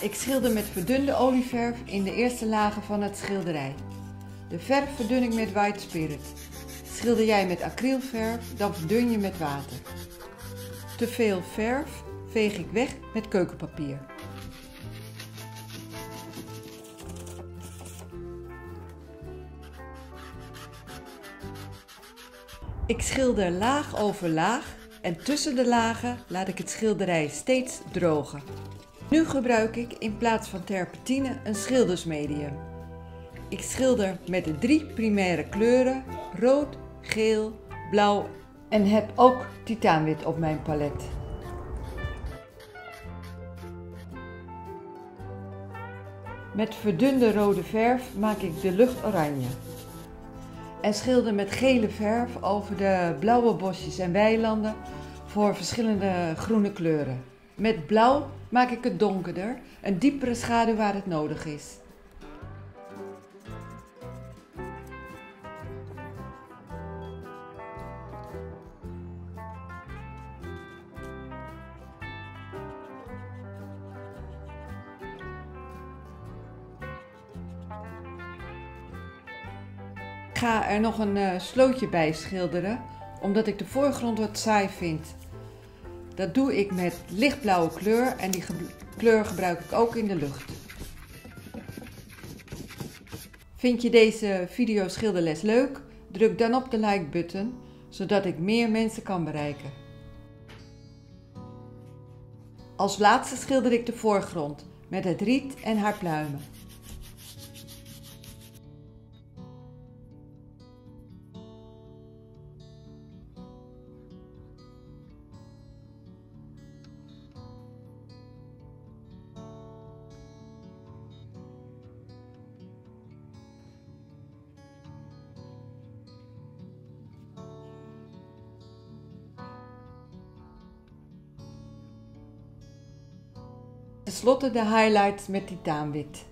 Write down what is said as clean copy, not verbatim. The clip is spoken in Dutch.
Ik schilder met verdunde olieverf in de eerste lagen van het schilderij. De verf verdun ik met White Spirit. Schilder jij met acrylverf, dan verdun je met water. Te veel verf veeg ik weg met keukenpapier. Ik schilder laag over laag en tussen de lagen laat ik het schilderij steeds drogen. Nu gebruik ik in plaats van terpentine een schildersmedium. Ik schilder met de drie primaire kleuren rood, geel, blauw en heb ook titaanwit op mijn palet. Met verdunde rode verf maak ik de lucht oranje. En schilder met gele verf over de blauwe bosjes en weilanden voor verschillende groene kleuren. Met blauw maak ik het donkerder, een diepere schaduw waar het nodig is. Ik ga er nog een slootje bij schilderen, omdat ik de voorgrond wat saai vind. Dat doe ik met lichtblauwe kleur en die kleur gebruik ik ook in de lucht. Vind je deze video schilderles leuk? Druk dan op de like-button, zodat ik meer mensen kan bereiken. Als laatste schilder ik de voorgrond met het riet en haar pluimen. Ten slotte de highlights met titaanwit.